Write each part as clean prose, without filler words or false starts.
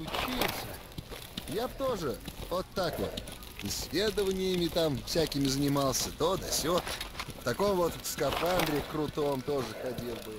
учиться. Я б тоже вот так вот исследованиями там всякими занимался, то да сё. В таком вот скафандре крутом тоже ходил бы.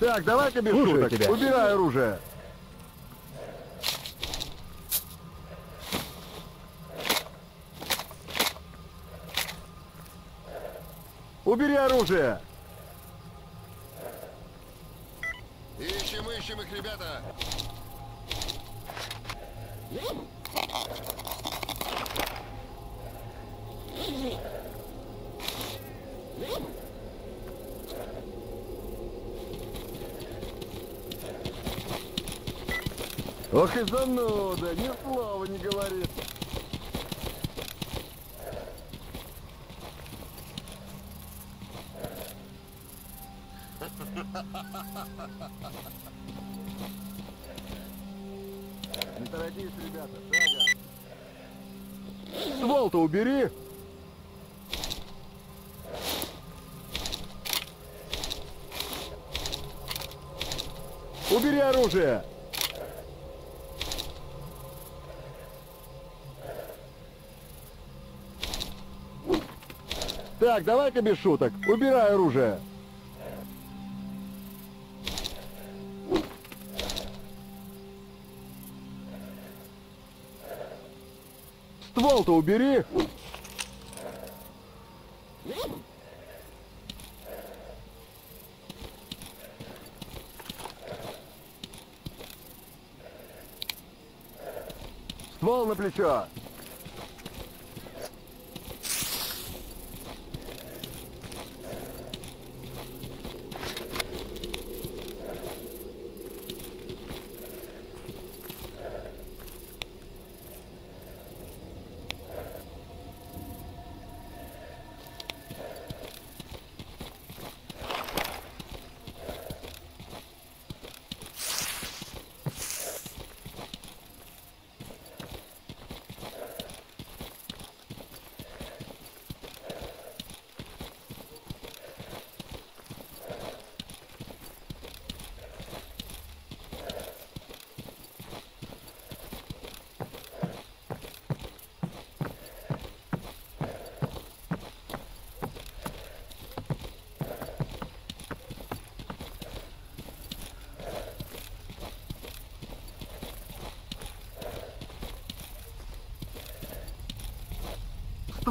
Так, давай-ка без шуток. Убирай оружие. Убери оружие. Ищем их, ребята. Ох и зануда, ни слова не говорит. Не торопись, ребята, садя. Ствол-то убери. Убери оружие. Так, давай-ка без шуток. Убирай оружие. Ствол-то убери. Ствол на плечо.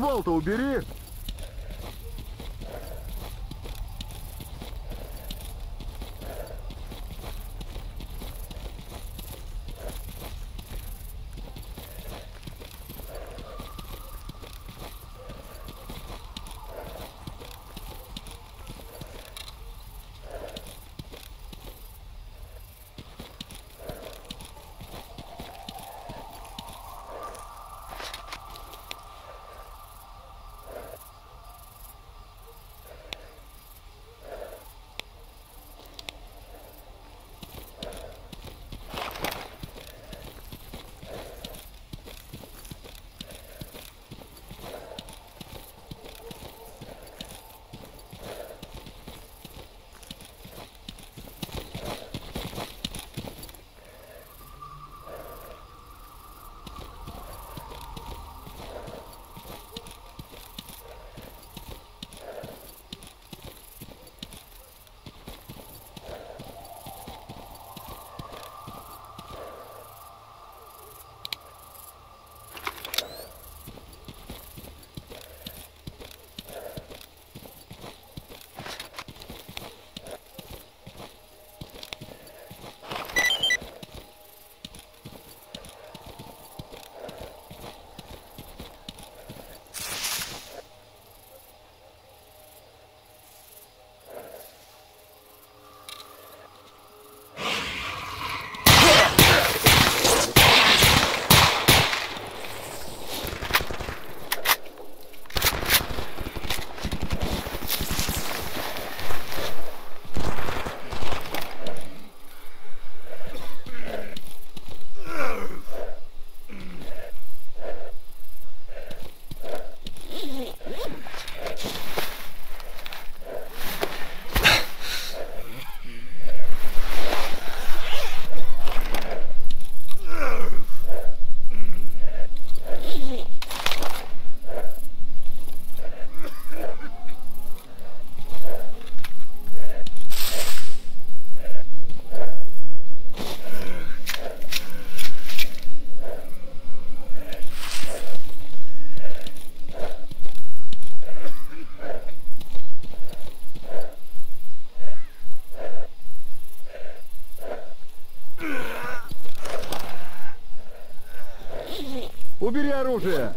ствол-то убери! Убери оружие!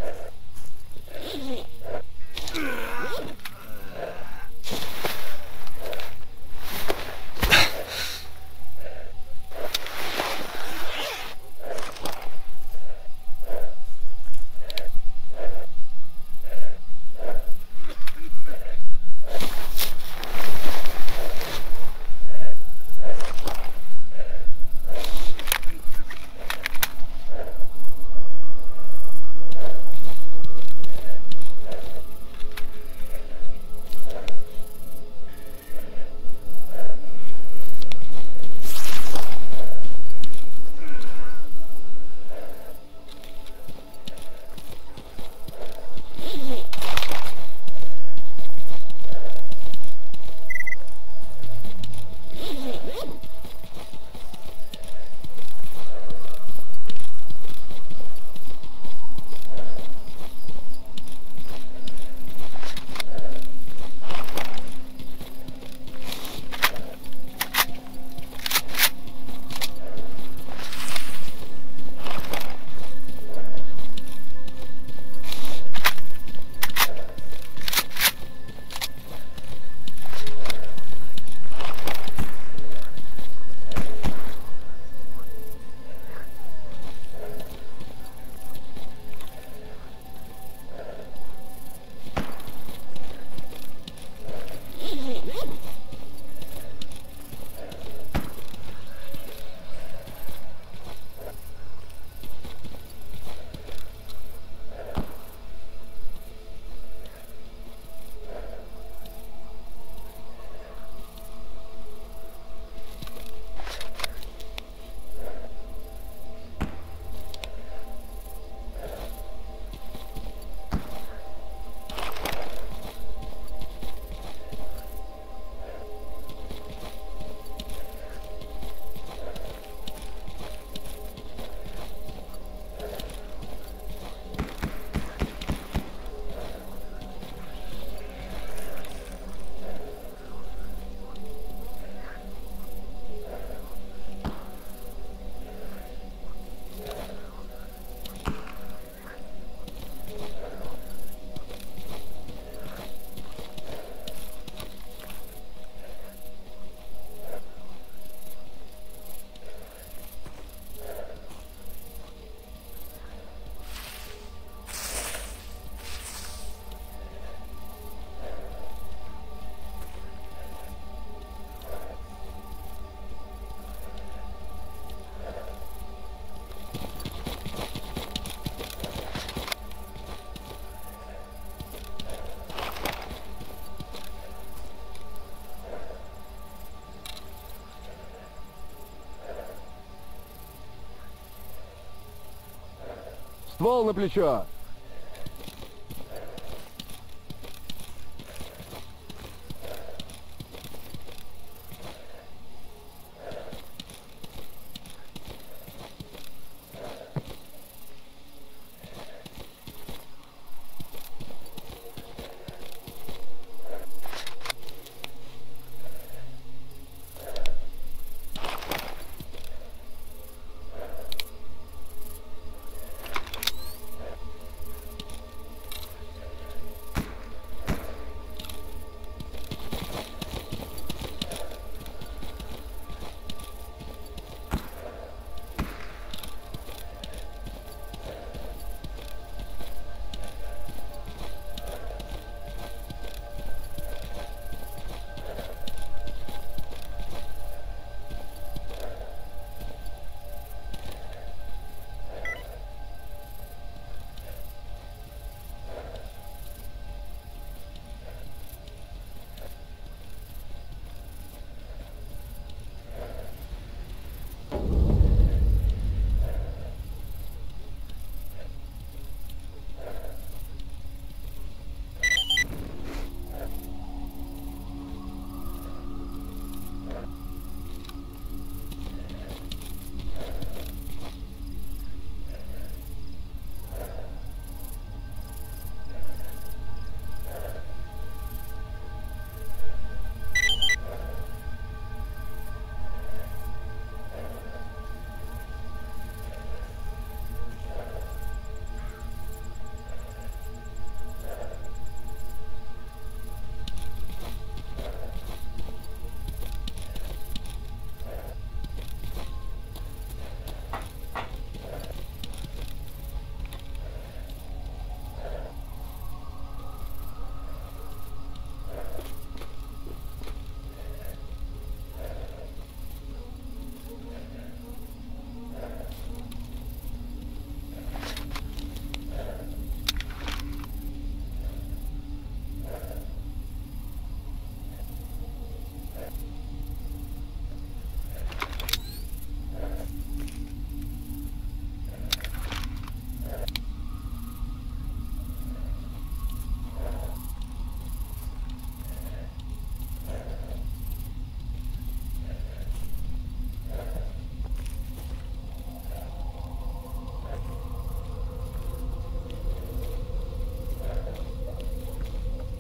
Ствол на плечо.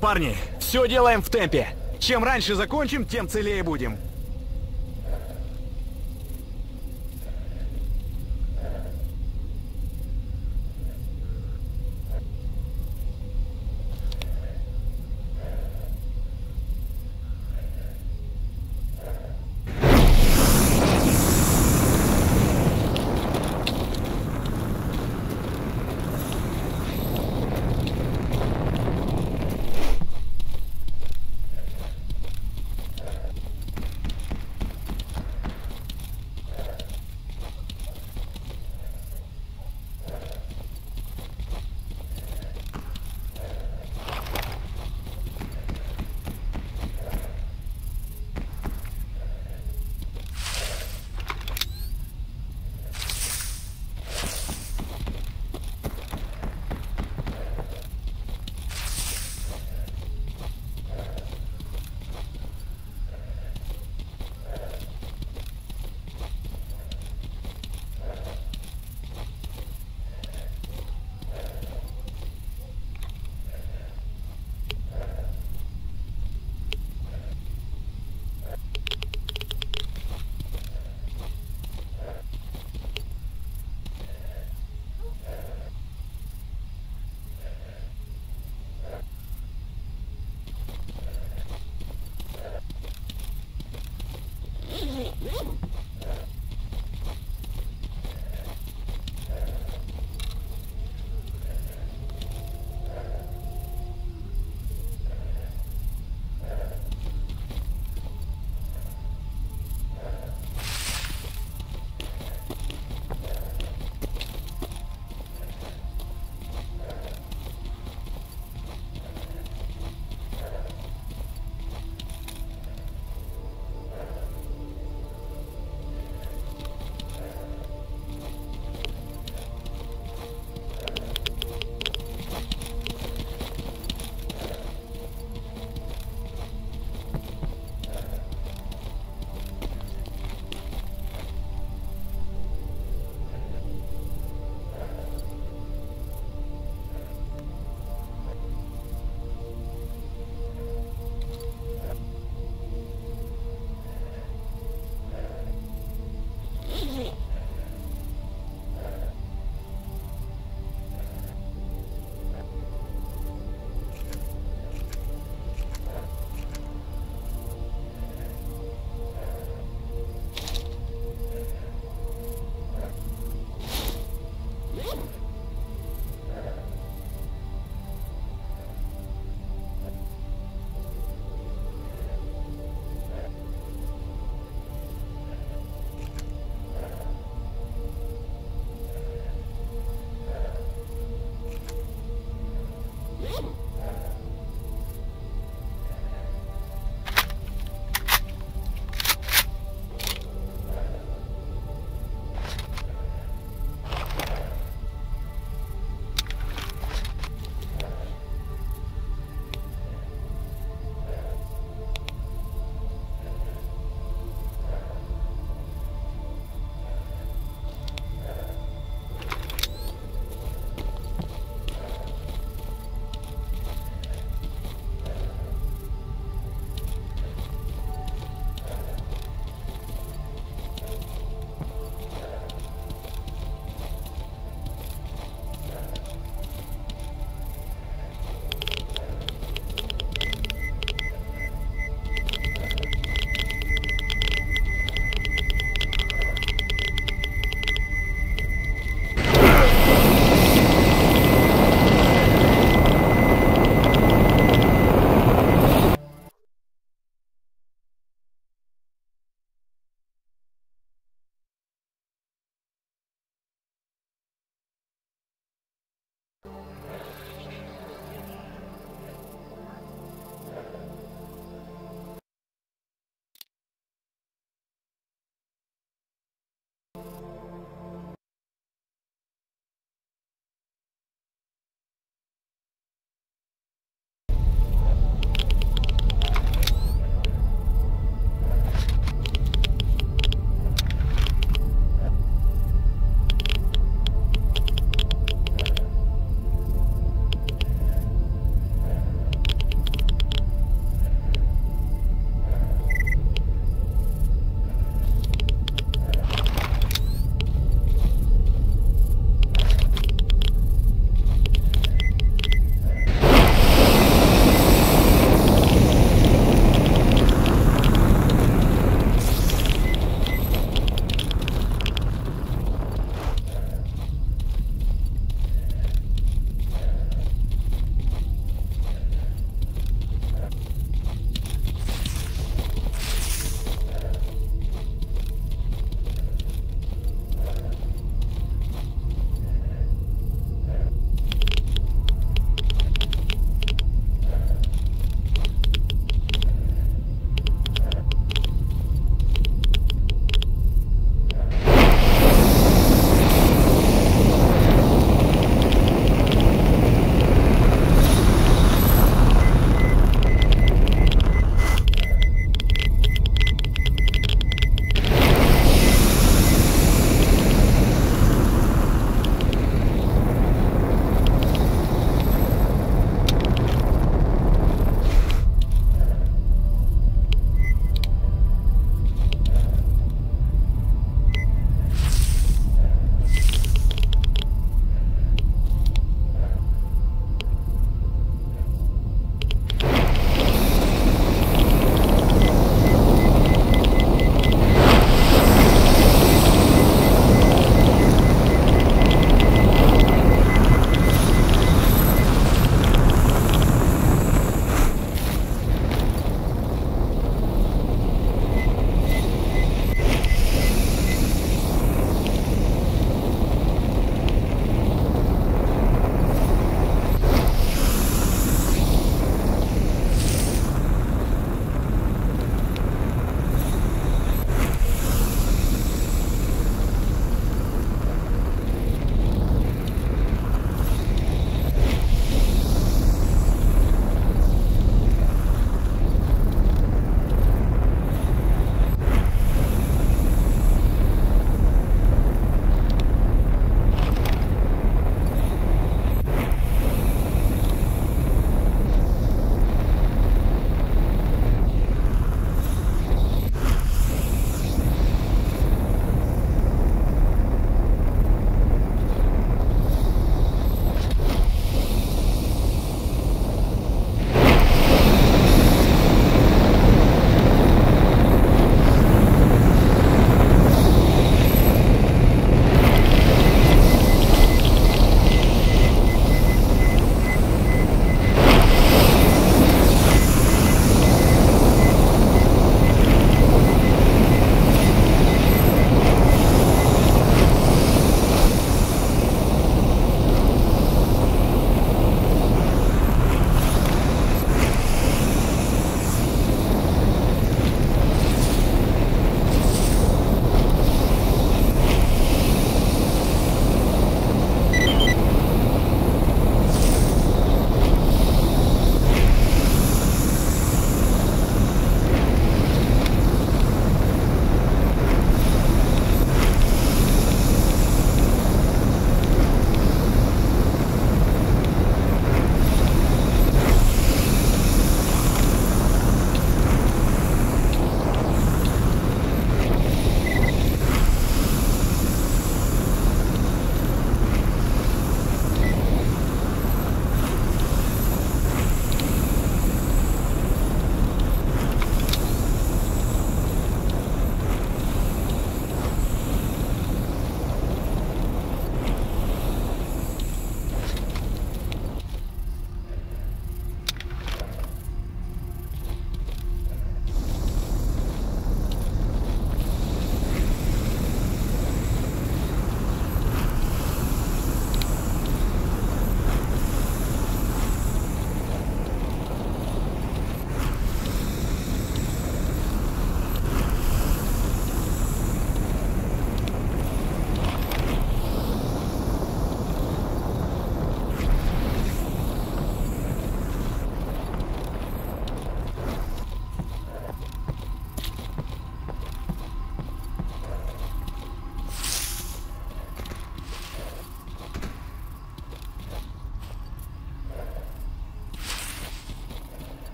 Парни, все делаем в темпе. Чем раньше закончим, тем целее будем.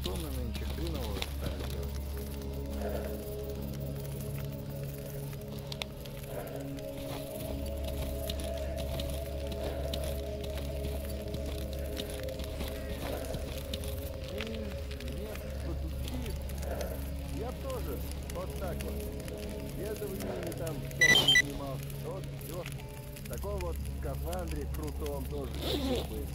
батоны нынче хреново стали делать. И нет, потупки. Я тоже вот так вот. Следовательно, там кто-то занимался. Вот все. В таком вот скафандре крутом тоже хотел быть.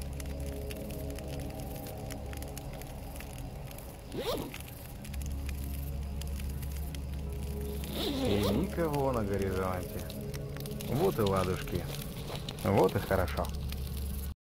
И никого на горизонте. Вот и ладушки. Вот и хорошо.